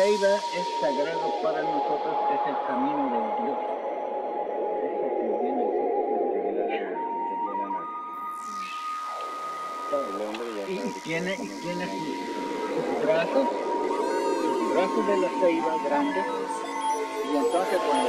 Ceiba es sagrado para nosotros, es el camino de Dios. Eso que viene de la nada. Y tiene sus brazos de la ceiba grandes, y entonces cuando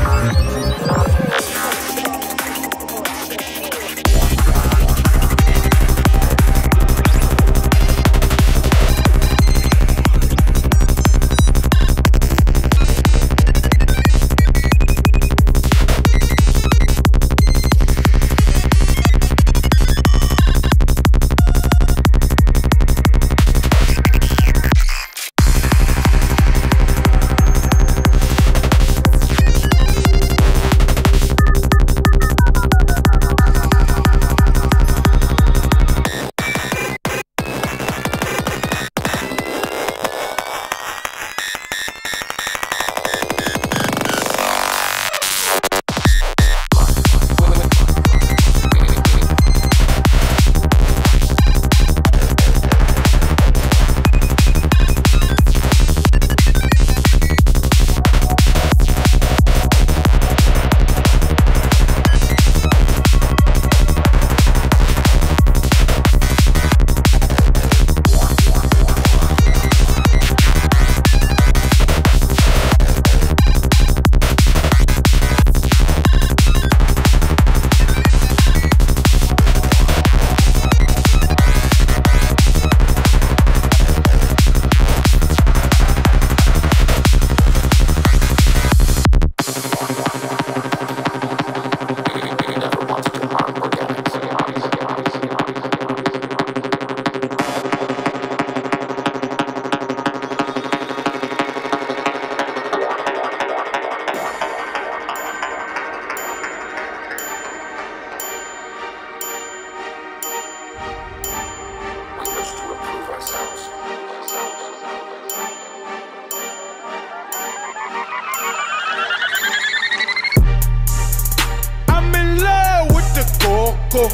I'm in love with the coco.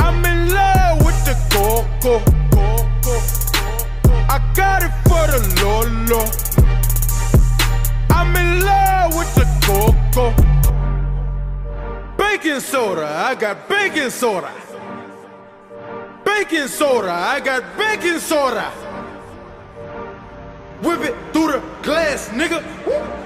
I'm in love with the coco. I got it for the Lolo. I'm in love with the coco. Baking soda, I got baking soda. Baking soda, I got baking soda. Whip it through the glass, nigga. Woo.